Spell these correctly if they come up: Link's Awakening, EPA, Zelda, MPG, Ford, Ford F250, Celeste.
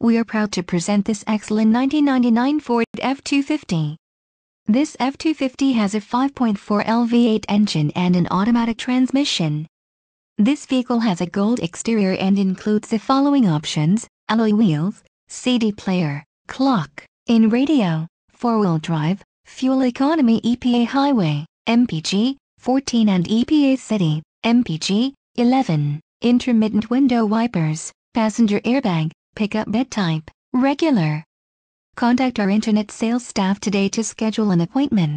We are proud to present this excellent 1999 Ford F250. This F250 has a 5.4L V8 engine and an automatic transmission. This vehicle has a gold exterior and includes the following options: alloy wheels, CD player, clock, in radio, four-wheel drive, fuel economy EPA highway, MPG, 14 and EPA city, MPG, 11, intermittent window wipers, passenger airbag, pickup bed type, regular. Contact our internet sales staff today to schedule an appointment.